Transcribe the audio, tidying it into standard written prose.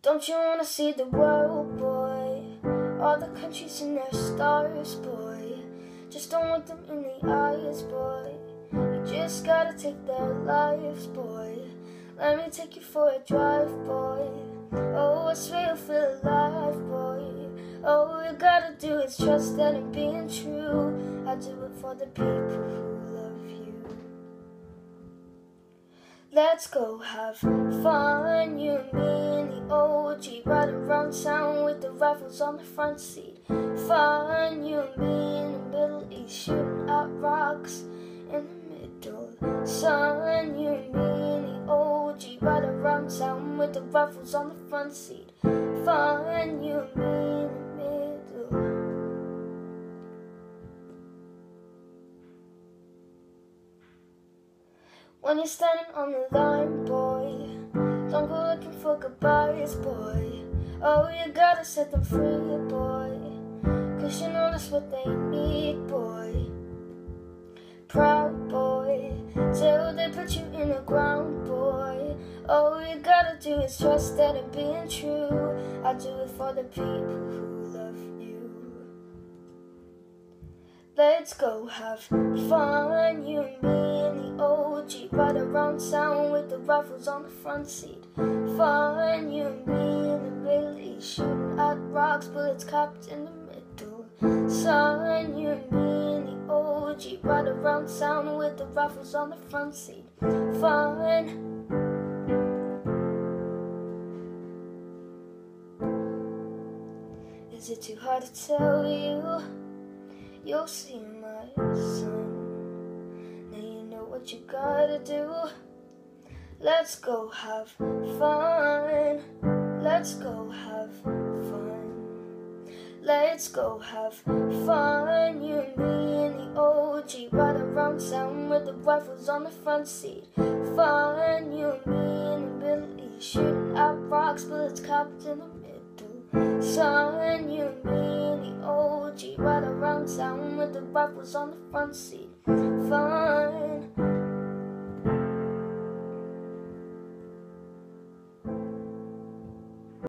Don't you wanna see the world, boy? All the countries and their stars, boy. Just don't look them in the eyes, boy. You just gotta take their lives, boy. Let me take you for a drive, boy. Oh, I swear you'll feel alive, boy. All you gotta do is trust that I'm being true. I do it for the people. Let's go have fun, you and me and the OG, riding around town with the rifles on the front seat. Fun, you and me in the Middle East, shooting at rocks in the middle. Sun, you and me and the OG, riding around town with the rifles on the front seat. Fun, you and me in the when you're standing on the line, boy, don't go looking for goodbyes, boy. Oh, you gotta set them free, boy, 'cause you know that's what they need, boy. Proud boy, till they put you in the ground, boy. All you gotta do is trust that I'm being true. I do it for the people who love you. Let's go have fun, you and me. Ride around town with the rifles on the front seat. Fun, you and me in the Middle East, shooting at rocks, bullets copped in the middle. Sun, you and me in the OG, ride around town with the rifles on the front seat. Fun. Is it too hard to tell you? You'll see my son. What you gotta do? Let's go have fun. Let's go have fun. Let's go have fun. You and me and the OG, ride around town with the rifles on the front seat. Fun, you and me in the Middle East, shooting at rocks, bullets copped in the middle. Sun, you and me and the OG, ride around town with the rifles on the front seat. Fun.